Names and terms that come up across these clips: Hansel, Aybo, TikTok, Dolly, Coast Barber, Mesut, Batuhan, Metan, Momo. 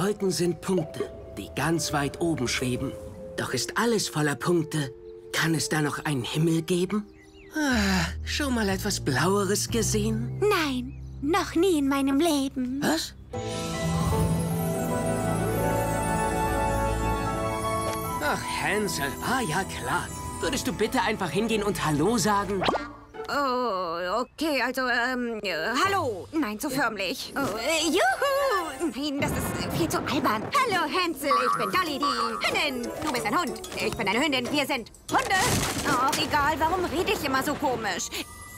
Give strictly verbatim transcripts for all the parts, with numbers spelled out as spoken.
Wolken sind Punkte, die ganz weit oben schweben. Doch ist alles voller Punkte. Kann es da noch einen Himmel geben? Ah, schon mal etwas Blaueres gesehen? Nein, noch nie in meinem Leben. Was? Ach, Hansel. Ah, ja, klar. Würdest du bitte einfach hingehen und Hallo sagen? Oh, okay, also, ähm, hallo. Nein, zu förmlich. Oh, äh, juhu! Nein, das ist viel zu albern. Hallo, Hansel, ich bin Dolly, die Hündin. Du bist ein Hund, ich bin eine Hündin, wir sind Hunde. Ach, egal, warum rede ich immer so komisch?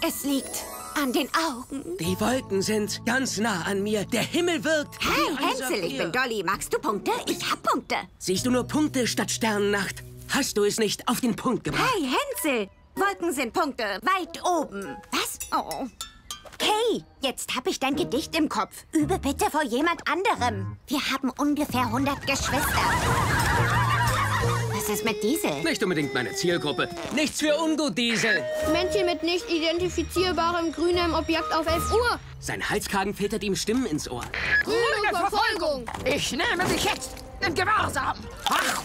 Es liegt an den Augen. Die Wolken sind ganz nah an mir. Der Himmel wirkt... Hey, Hansel, ich bin Dolly. Magst du Punkte? Ich hab Punkte. Siehst du nur Punkte statt Sternennacht? Hast du es nicht auf den Punkt gebracht? Hey, Hansel! Wolken sind Punkte, weit oben. Was? Oh. Hey, jetzt habe ich dein Gedicht im Kopf. Übe bitte vor jemand anderem. Wir haben ungefähr hundert Geschwister. Was ist mit Diesel? Nicht unbedingt meine Zielgruppe. Nichts für ungut, Diesel. Männchen mit nicht identifizierbarem grünem Objekt auf elf Uhr. Sein Halskragen filtert ihm Stimmen ins Ohr. Grüne Verfolgung. Ich nehme dich jetzt in Gewahrsam. Ach.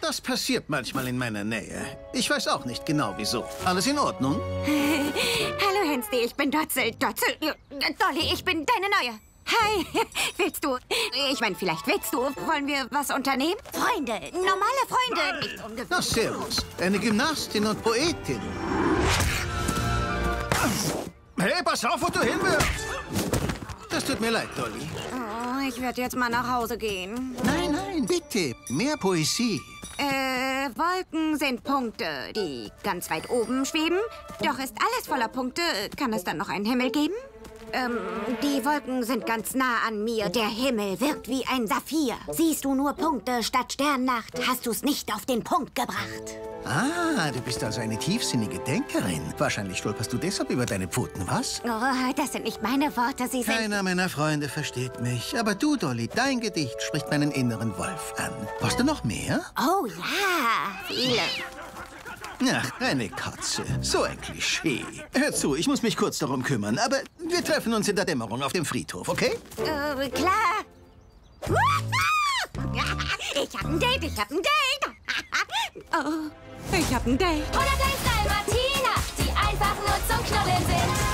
Das passiert manchmal in meiner Nähe. Ich weiß auch nicht genau, wieso. Alles in Ordnung? Hallo, Hensti, ich bin Dotzel. Dotzel, Dolly, ich bin deine Neue. Hi, willst du... Ich meine, vielleicht willst du... Wollen wir was unternehmen? Freunde, normale Freunde. Nicht ungefähr. Na, servus. Eine Gymnastin und Poetin. Hey, pass auf, wo du hin willst. Das tut mir leid, Dolly. Oh, ich werde jetzt mal nach Hause gehen. Nein, nein, bitte. Mehr Poesie. Äh, Wolken sind Punkte, die ganz weit oben schweben. Doch ist alles voller Punkte. Kann es dann noch einen Himmel geben? Ähm, die Wolken sind ganz nah an mir. Der Himmel wirkt wie ein Saphir. Siehst du nur Punkte statt Sternnacht, hast du es nicht auf den Punkt gebracht. Ah, du bist also eine tiefsinnige Denkerin. Wahrscheinlich stolperst du deshalb über deine Pfoten, was? Oh, das sind nicht meine Worte, sie sind... Keiner meiner Freunde versteht mich. Aber du, Dolly, dein Gedicht spricht meinen inneren Wolf an. Brauchst du noch mehr? Oh ja, viele. Ach, eine Katze. So ein Klischee. Hör zu, ich muss mich kurz darum kümmern, aber wir treffen uns in der Dämmerung auf dem Friedhof, okay? Äh, klar. Ich hab ein Date, ich hab ein Date. Oh, ich hab ein Date. Oder Dates bei Martina, die einfach nur zum Knuddeln sind.